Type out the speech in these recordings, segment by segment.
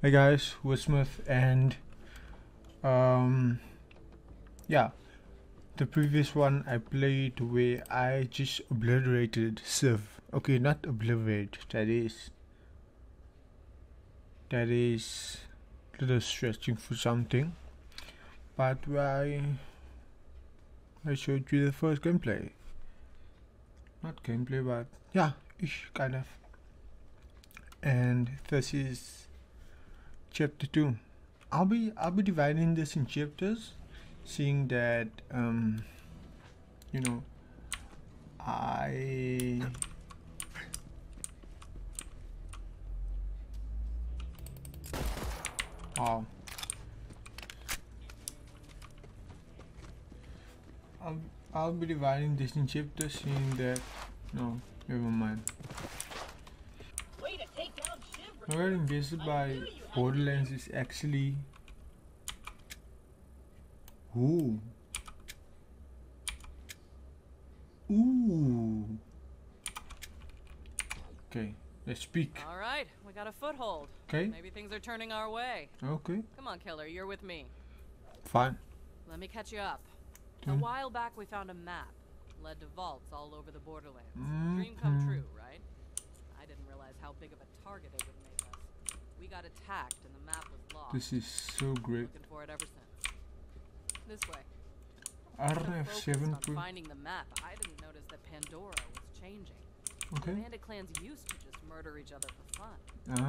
Hey guys, WordSmyth, and yeah, the previous one I played where I just obliterated Civ. Okay, not obliterate, that is a little stretching for something, but I showed you the first gameplay, not gameplay, but yeah, ish kind of. And this is chapter 2. I'll be dividing this in chapters, seeing that you know, I'll be dividing this in chapters, seeing that no, never mind. We're invested by Borderlands is actually ooh. Okay, let's speak. All right, we got a foothold. Okay. Maybe things are turning our way. Okay. Come on, killer, you're with me. Fine. Let me catch you up. A while back, we found a map led to vaults all over the Borderlands. Dream come true, right? I didn't realize how big of a target it would make us. We got attacked and the map was lost. This is so great. Looking for it ever since. This way. RF7. Finding the map, I didn't notice that Pandora was changing. Okay. The Bandit Clans used to just murder each other for fun.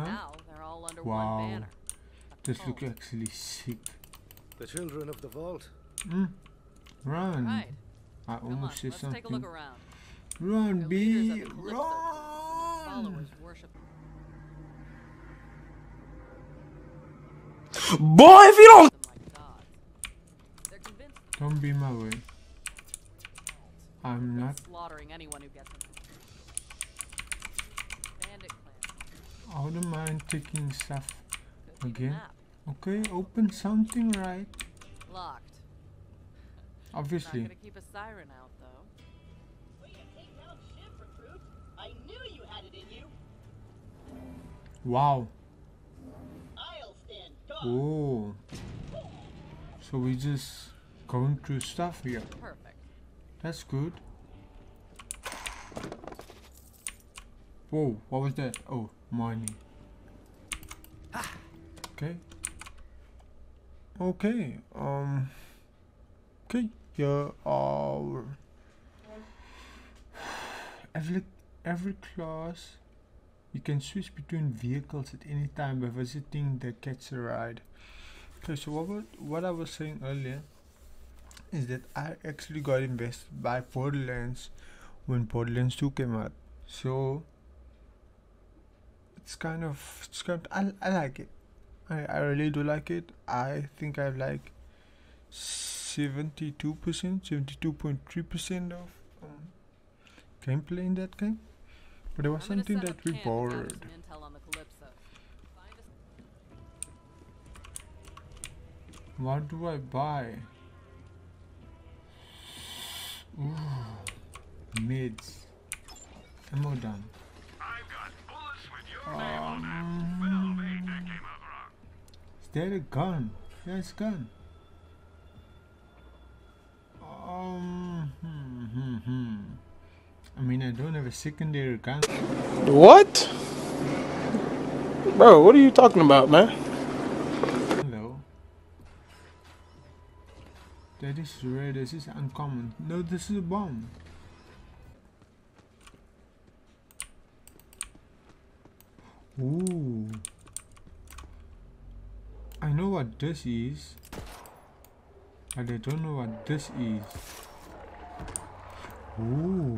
Now they're all under one banner. This looks actually sick. The Children of the Vault. Run. Right. I almost said something. Take a look around. Run, B. Run. Boy, if you don't. Don't be my way. I'm not slaughtering anyone who gets it. I wouldn't mind taking stuff again. Okay, open something, right? Locked. Obviously. Not gonna keep a siren out though. Way to take down ship, recruit. I knew you had it in you. Wow. I'll stand guard. Oh. So we just going through stuff here. Perfect. That's good. Whoa, what was that? Oh, money. Okay. Okay. Okay. Here are every class. You can switch between vehicles at any time by visiting the catch a ride. Okay, so what I was saying earlier is that I actually got invested by Borderlands when Borderlands 2 came out. So it's kind of I like it. I really do like it. I think I like 72.3% of gameplay in that game, but it was something that we borrowed. What do I buy? Ooh, mids. Ammo down. I've got bullets with your name on it. Well, mate, that came out wrong. Is that a gun? Yeah, it's a gun. I mean, I don't have a secondary gun. What? Bro, what are you talking about, man? Hello. That is rare, this is uncommon. No, this is a bomb. Ooh. I know what this is. But I don't know what this is. Ooh.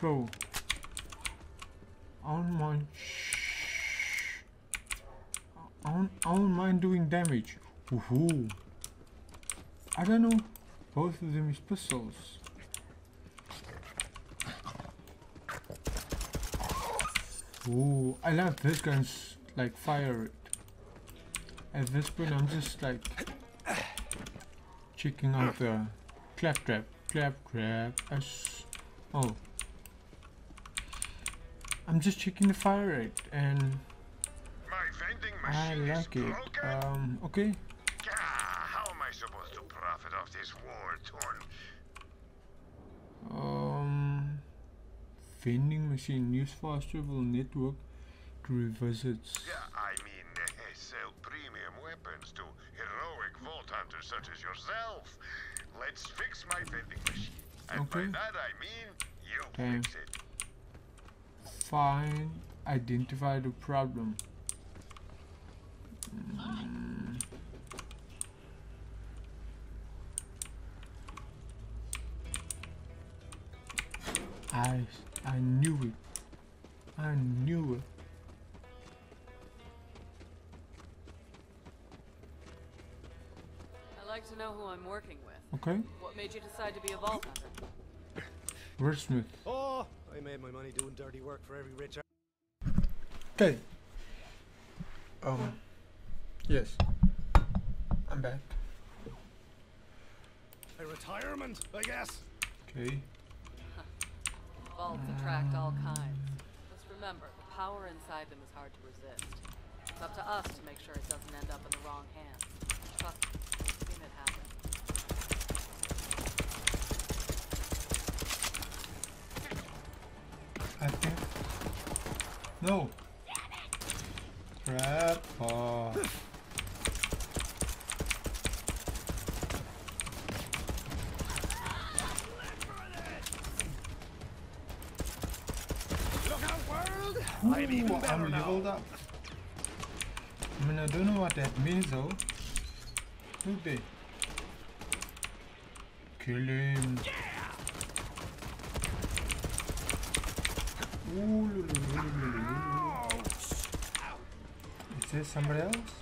go. I don't mind doing damage. Woohoo! I don't know. Both of them is pistols. Ooh, I love this gun's like fire it. At this point, I'm just like checking out the claptrap. Oh, I'm just checking the fire rate and my vending machine I like is it. Okay. How am I supposed to profit off this war-torn? Vending machine use fast travel network to reverse its. Yeah, I mean they sell premium weapons to heroic vault hunters such as yourself. Let's fix my vending machine. And okay. By that I mean you fix it. Fine. Identify the problem. I knew it. I knew it. I'd like to know who I'm working with. Okay. What made you decide to be a vault hunter? WordSmyth. Oh, I made my money doing dirty work for every rich. Okay. Yes. I'm back. A retirement, I guess. Okay. Vaults attract all kinds. Just remember, the power inside them is hard to resist. It's up to us to make sure it doesn't end up in the wrong hands. Trust me, I've seen it happen. I think. No! Crap! Oh. Look out, world! I'm leveled up. I mean, I don't know what that means, though. Could be. Kill him. Yeah! Is there somebody else?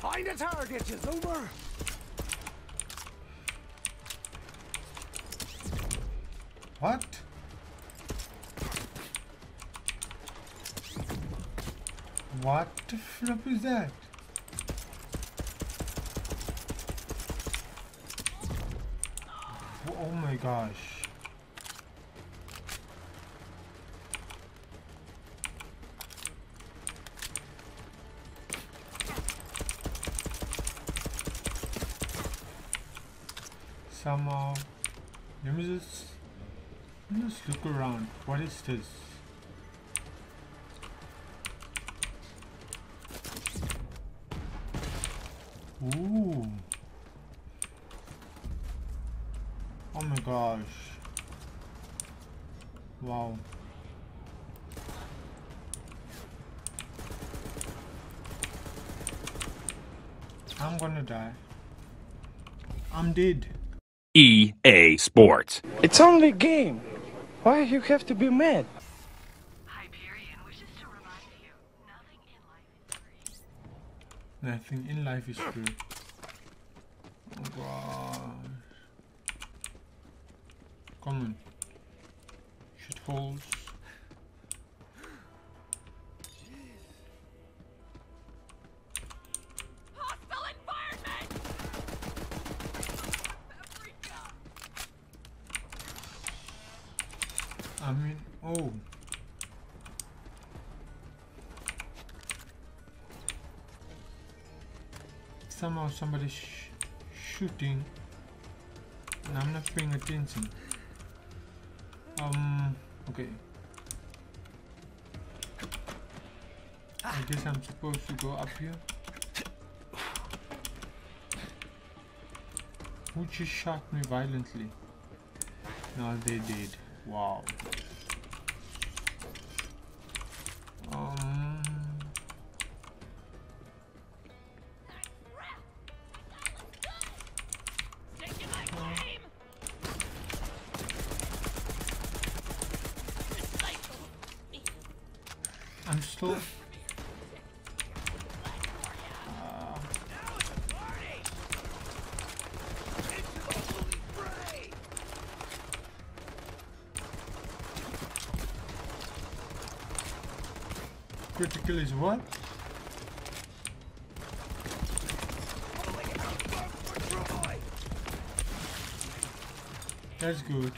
Find a target, it's over. What? What the flip is that? Oh my gosh. Somehow, let me just look around. What is this? Ooh. Oh my gosh. Wow. I'm gonna die. I'm dead. EA Sports. It's only a game. Why you have to be mad? Hyperion wishes to remind you, nothing in life is free. Oh god. Come on. Shit holes. Hostile environment. I mean, oh. Somehow somebody's shooting and I'm not paying attention. Okay. I guess I'm supposed to go up here. Who just shot me violently? No, they did. Wow. I'm still... Critical is what? That's good.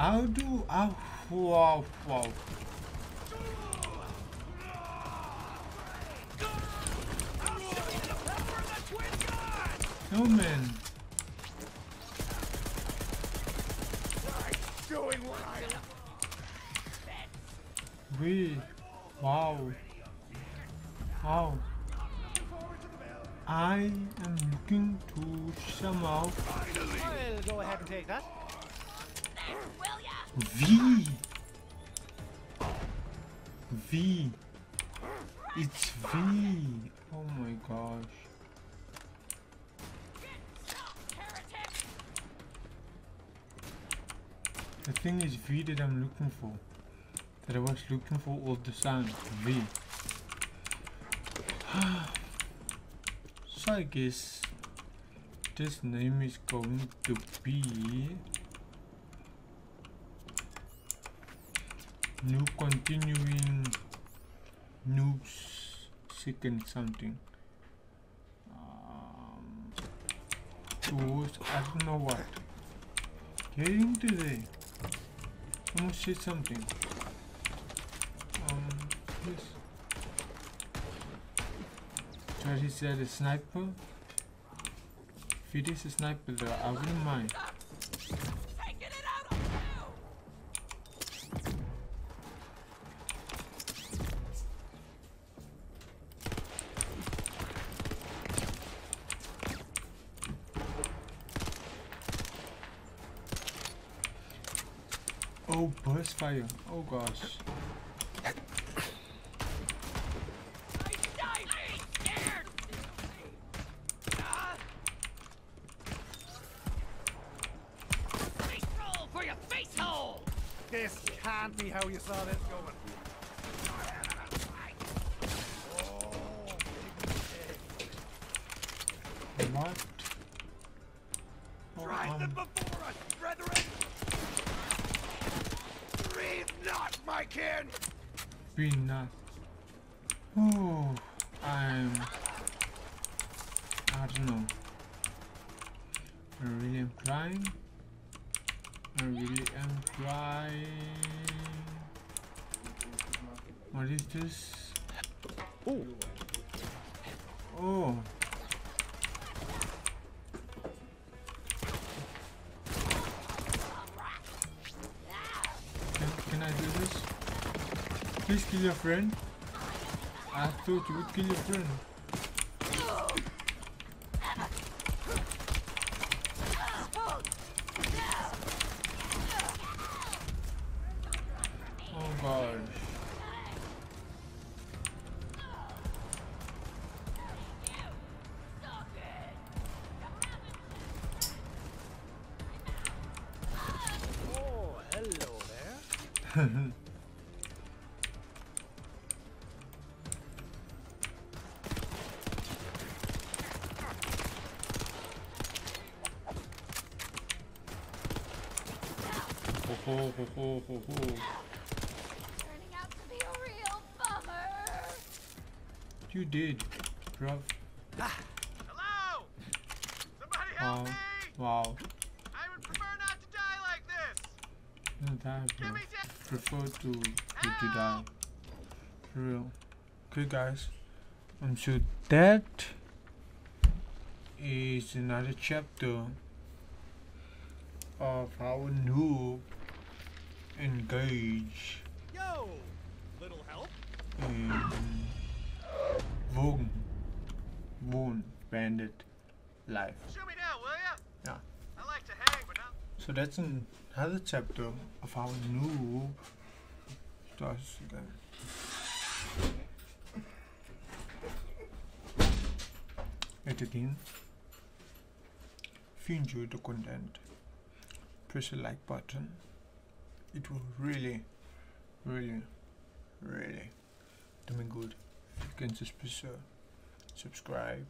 How do I? Wow, wow. No, man. We, wow. How? I am looking to somehow. I'll go ahead and take that. V. V. It's V. Oh my gosh. The thing is V that I'm looking for. That I was looking for all the time. V. So I guess this name is going to be New Continuing Noobs Second something. Towards I don't know what. Getting today. I must say something. Yes. Try to set a sniper. If it is a sniper though, I wouldn't mind. Oh, burst fire. Oh gosh. How you saw this going. What? Drive them before us, brethren! Grieve not, my kin! Be not. Oh, I don't know. I really am crying. I really am crying. What is this? Oh! Oh! Can I do this? Please kill your friend. I thought you would kill your friend. Ho, ho, ho, ho, ho. Turning out to be a real bummer. You did, bruv. Hello! Somebody help me! Wow. I would prefer not to die like this. Not die, bro. Prefer to die. For real. Okay, guys. So that is another chapter of how a noob engage. Yo, little help. Wound bandit life. Shoot me down, will ya? Yeah. I like to hang, but not. So that's another chapter of how noob does again. It again. If you enjoyed the content, press the like button. It will really do me good. You can just press subscribe,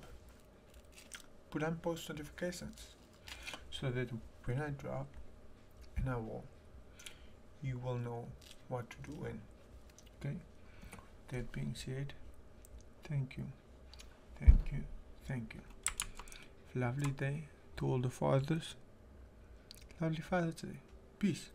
put on post notifications so that when I drop an hour, you will know what to do when. Okay, that being said, thank you. Lovely day to all the fathers. Lovely Father's Day. Peace.